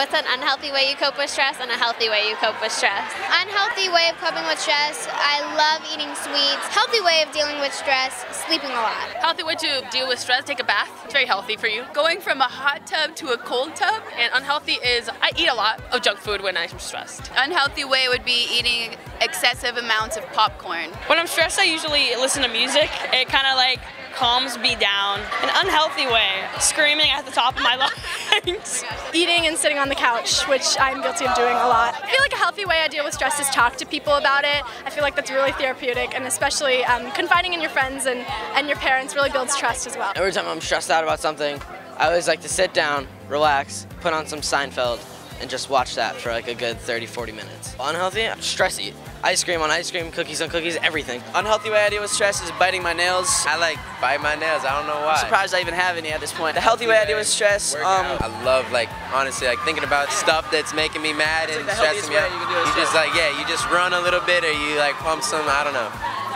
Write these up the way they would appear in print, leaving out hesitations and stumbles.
what's an unhealthy way you cope with stress and a healthy way you cope with stress? Unhealthy way of coping with stress, I love eating sweets. Healthy way of dealing with stress, sleeping a lot. Healthy way to deal with stress, take a bath. It's very healthy for you. Going from a hot tub to a cold tub. And unhealthy is I eat a lot of junk food when I'm stressed. Unhealthy way would be eating excessive amounts of popcorn. When I'm stressed, I usually listen to music. It kind of like calms me down. An unhealthy way, screaming at the top of my lungs. Eating and sitting on the couch, which I'm guilty of doing a lot. I feel like a healthy way I deal with stress is talk to people about it. I feel like that's really therapeutic, and especially confiding in your friends and your parents really builds trust as well. Every time I'm stressed out about something, I always like to sit down, relax, put on some Seinfeld, and just watch that for like a good 30, 40 minutes. Unhealthy, stress eat. Ice cream on ice cream, cookies on cookies, everything. Unhealthy way I deal with stress is biting my nails. I like bite my nails, I don't know why. I'm surprised I even have any at this point. The healthy way I deal with stress, I love like, honestly, like thinking about stuff that's making me mad and stressing me out. You just like, yeah, you just run a little bit or you like pump some, I don't know.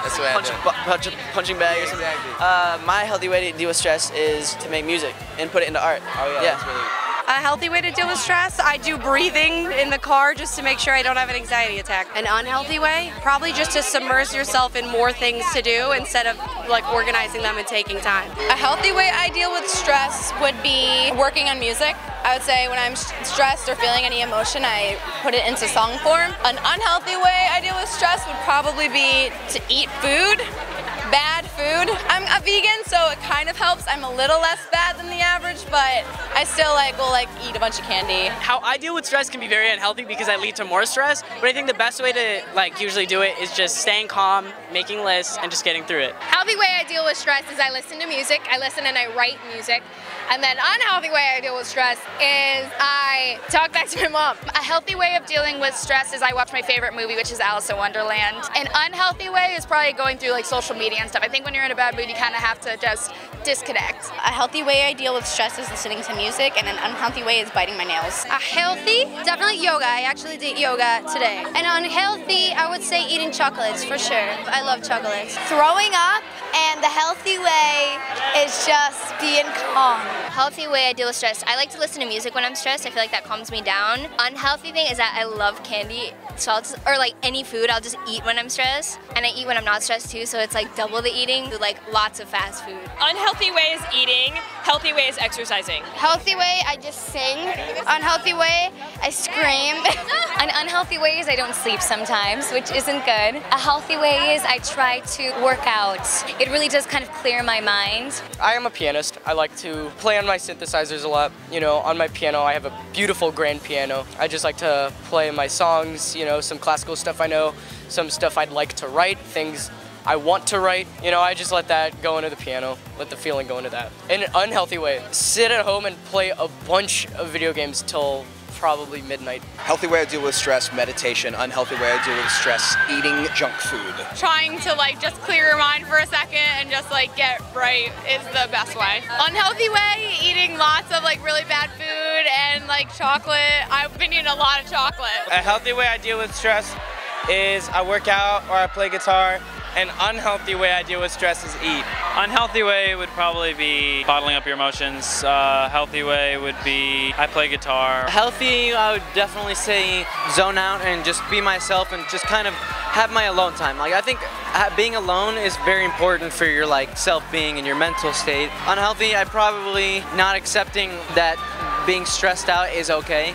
That's the way I do it. Punching bag or something. Exactly. My healthy way to deal with stress is to make music and put it into art. Oh yeah, that's really... A healthy way to deal with stress, I do breathing in the car just to make sure I don't have an anxiety attack. An unhealthy way, probably just to submerge yourself in more things to do instead of like organizing them and taking time. A healthy way I deal with stress would be working on music. I would say when I'm stressed or feeling any emotion, I put it into song form. An unhealthy way I deal with stress would probably be to eat food. Bad food. I'm a vegan, so it kind of helps. I'm a little less bad than the average, but I still like will like eat a bunch of candy. How I deal with stress can be very unhealthy because I lead to more stress, but I think the best way to like usually do it is just staying calm, making lists, and just getting through it. Healthy way I deal with stress is I listen to music. I listen and I write music. And then unhealthy way I deal with stress is I talk back to my mom. A healthy way of dealing with stress is I watch my favorite movie, which is Alice in Wonderland. An unhealthy way is probably going through like social media and stuff. I think when you're in a bad mood, you kind of have to just disconnect. A healthy way I deal with stress is listening to music, and an unhealthy way is biting my nails. A healthy, definitely yoga. I actually did yoga today. And unhealthy, I would say eating chocolates for sure. I love chocolates. Throwing up, and the healthy way is just being calm. Healthy way I deal with stress, I like to listen to music when I'm stressed. I feel like that calms me down. Unhealthy thing is that I love candy, so I'll just, or like any food, I'll just eat when I'm stressed. And I eat when I'm not stressed too, so it's like double the eating, like lots of fast food. Unhealthy way is eating, healthy way is exercising. Healthy way, I just sing. Unhealthy way, I scream. An unhealthy way is I don't sleep sometimes, which isn't good. A healthy way is I try to work out. It really does kind of clear my mind. I am a pianist. I like to play on my synthesizers a lot. You know, on my piano, I have a beautiful grand piano. I just like to play my songs, you know, some classical stuff I know, some stuff I'd like to write, things I want to write. You know, I just let that go into the piano, let the feeling go into that. In an unhealthy way, sit at home and play a bunch of video games till probably midnight. Healthy way I deal with stress, meditation. Unhealthy way I deal with stress, eating junk food. Trying to like just clear your mind for a second and just like get right is the best way. Unhealthy way, eating lots of like really bad food and like chocolate. I've been eating a lot of chocolate. A healthy way I deal with stress is I work out or I play guitar. An unhealthy way I deal with stress is eat. Unhealthy way would probably be bottling up your emotions. Healthy way would be I play guitar. Healthy, I would definitely say zone out and just be myself and just kind of have my alone time. Like I think being alone is very important for your like self-being and your mental state. Unhealthy, I probably not accepting that being stressed out is okay.